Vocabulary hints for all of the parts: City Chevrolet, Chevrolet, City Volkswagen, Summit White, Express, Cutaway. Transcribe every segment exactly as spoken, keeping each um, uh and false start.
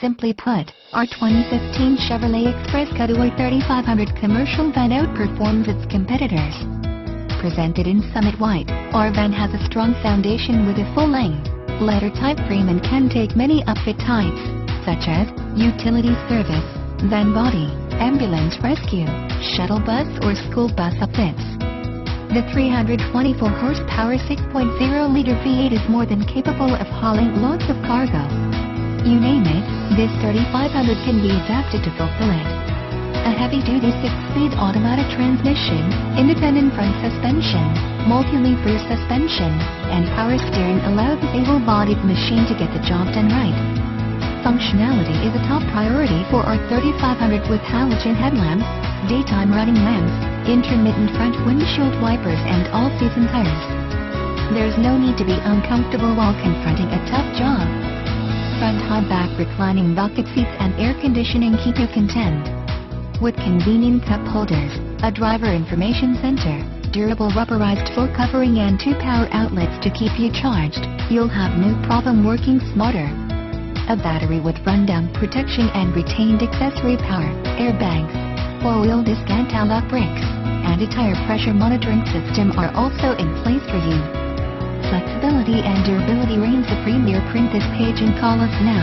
Simply put, our twenty fifteen Chevrolet Express Cutaway thirty-five hundred commercial van outperforms its competitors. Presented in Summit White, our van has a strong foundation with a full-length, letter-type frame and can take many upfit types, such as utility service, van body, ambulance rescue, shuttle bus or school bus upfits. The three hundred twenty-four horsepower six point oh liter V eight is more than capable of hauling lots of cargo. You name it, this thirty-five hundred can be adapted to fulfill it. A heavy-duty six-speed automatic transmission, independent front suspension, multi-link rear suspension, and power steering allow this able-bodied machine to get the job done right. Functionality is a top priority for our thirty-five hundred with halogen headlamps, daytime running lamps, intermittent front windshield wipers and all-season tires. There's no need to be uncomfortable while confronting a tough job. Front high-back reclining bucket seats and air conditioning keep you content. With convenient cup holders, a driver information center, durable rubberized floor covering and two power outlets to keep you charged, you'll have no problem working smarter. A battery with rundown protection and retained accessory power, airbags, four-wheel disc anti-lock brakes, and a tire pressure monitoring system are also in place for you. Flexibility and durability reign supreme. Print this page and call us now.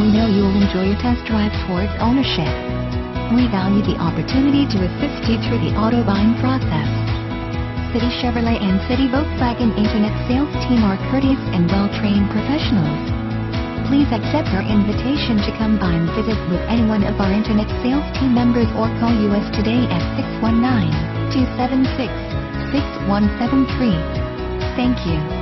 We know you'll enjoy your test drive towards ownership. We value the opportunity to assist you through the auto buying process. City Chevrolet and City Volkswagen Internet Sales Team are courteous and well-trained professionals. Please accept our invitation to come by and visit with any one of our Internet Sales Team members or call us today at six one nine, two seven six, six one seven three. Thank you.